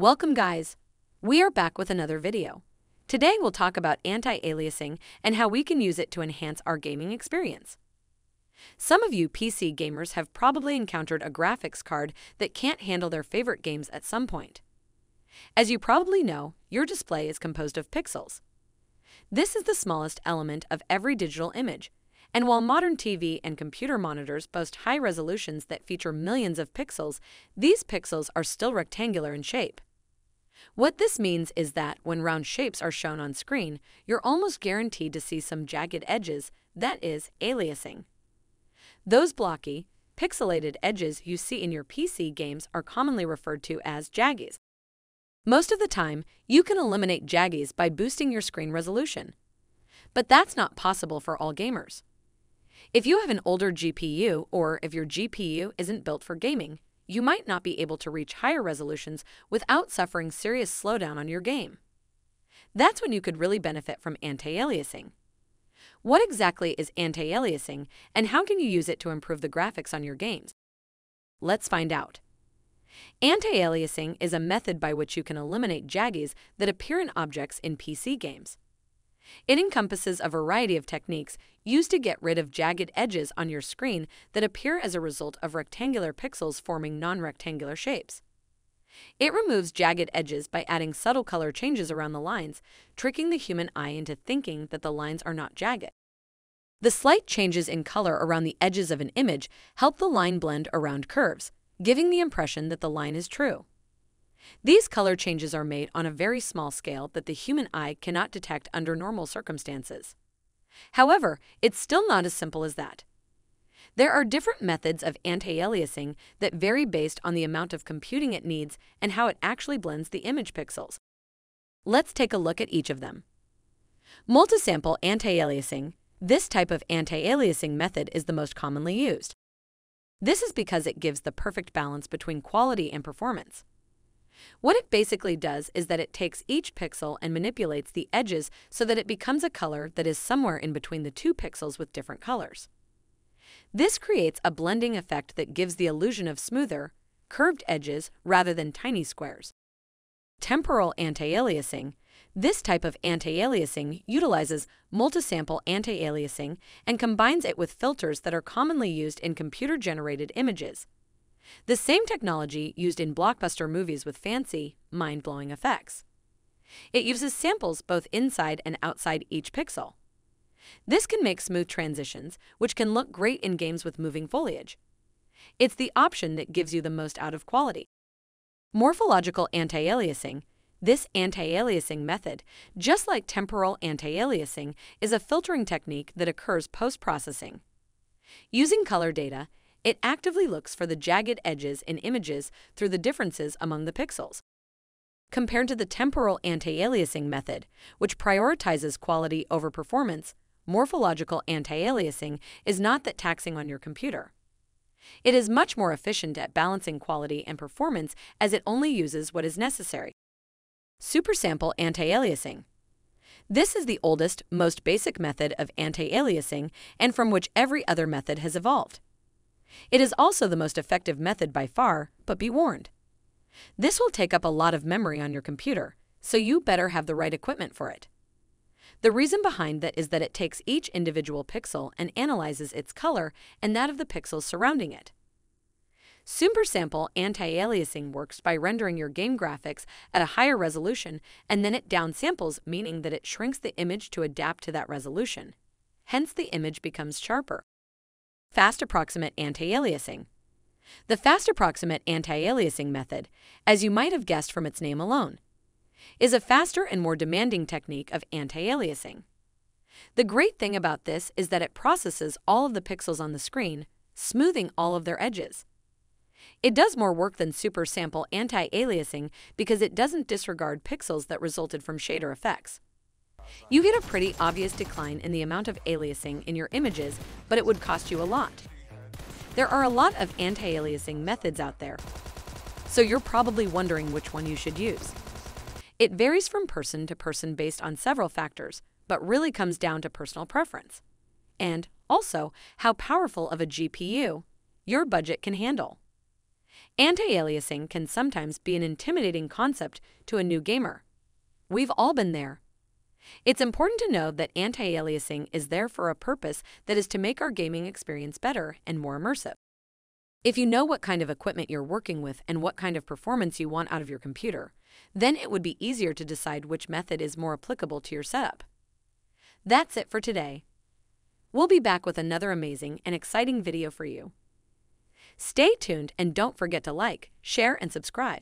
Welcome guys! We are back with another video. Today we'll talk about anti-aliasing and how we can use it to enhance our gaming experience. Some of you PC gamers have probably encountered a graphics card that can't handle their favorite games at some point. As you probably know, your display is composed of pixels. This is the smallest element of every digital image, and while modern TV and computer monitors boast high resolutions that feature millions of pixels, these pixels are still rectangular in shape. What this means is that when round shapes are shown on screen, you're almost guaranteed to see some jagged edges, that is, aliasing. Those blocky, pixelated edges you see in your PC games are commonly referred to as jaggies. Most of the time, you can eliminate jaggies by boosting your screen resolution. But that's not possible for all gamers. If you have an older GPU, or if your GPU isn't built for gaming, you might not be able to reach higher resolutions without suffering serious slowdown on your game. That's when you could really benefit from anti-aliasing. What exactly is anti-aliasing, and how can you use it to improve the graphics on your games? Let's find out. Anti-aliasing is a method by which you can eliminate jaggies that appear in objects in PC games. It encompasses a variety of techniques used to get rid of jagged edges on your screen that appear as a result of rectangular pixels forming non-rectangular shapes. It removes jagged edges by adding subtle color changes around the lines, tricking the human eye into thinking that the lines are not jagged. The slight changes in color around the edges of an image help the line blend around curves, giving the impression that the line is true. These color changes are made on a very small scale that the human eye cannot detect under normal circumstances. However, it's still not as simple as that. There are different methods of anti-aliasing that vary based on the amount of computing it needs and how it actually blends the image pixels. Let's take a look at each of them. Multisample anti-aliasing. This type of anti-aliasing method is the most commonly used. This is because it gives the perfect balance between quality and performance. What it basically does is that it takes each pixel and manipulates the edges so that it becomes a color that is somewhere in between the two pixels with different colors. This creates a blending effect that gives the illusion of smoother, curved edges rather than tiny squares. Temporal anti-aliasing. This type of anti-aliasing utilizes multisample anti-aliasing and combines it with filters that are commonly used in computer-generated images. The same technology used in blockbuster movies with fancy, mind-blowing effects. It uses samples both inside and outside each pixel. This can make smooth transitions, which can look great in games with moving foliage. It's the option that gives you the most out of quality. Morphological anti-aliasing. This anti-aliasing method, just like temporal anti-aliasing, is a filtering technique that occurs post-processing. Using color data, it actively looks for the jagged edges in images through the differences among the pixels. Compared to the temporal anti-aliasing method, which prioritizes quality over performance, morphological anti-aliasing is not that taxing on your computer. It is much more efficient at balancing quality and performance as it only uses what is necessary. Supersample anti-aliasing. This is the oldest, most basic method of anti-aliasing and from which every other method has evolved. It is also the most effective method by far, but be warned. This will take up a lot of memory on your computer, so you better have the right equipment for it. The reason behind that is that it takes each individual pixel and analyzes its color and that of the pixels surrounding it. Supersample anti-aliasing works by rendering your game graphics at a higher resolution and then it downsamples, meaning that it shrinks the image to adapt to that resolution. Hence, the image becomes sharper. Fast approximate anti-aliasing. The fast approximate anti-aliasing method, as you might have guessed from its name alone, is a faster and more demanding technique of anti-aliasing. The great thing about this is that it processes all of the pixels on the screen, smoothing all of their edges. It does more work than supersample anti-aliasing because it doesn't disregard pixels that resulted from shader effects. You get a pretty obvious decline in the amount of aliasing in your images, but it would cost you a lot. There are a lot of anti-aliasing methods out there, so you're probably wondering which one you should use. It varies from person to person based on several factors, but really comes down to personal preference, and also how powerful of a GPU your budget can handle. Anti-aliasing can sometimes be an intimidating concept to a new gamer. We've all been there. It's important to know that anti-aliasing is there for a purpose that is to make our gaming experience better and more immersive. If you know what kind of equipment you're working with and what kind of performance you want out of your computer, then it would be easier to decide which method is more applicable to your setup. That's it for today. We'll be back with another amazing and exciting video for you. Stay tuned and don't forget to like, share, and subscribe.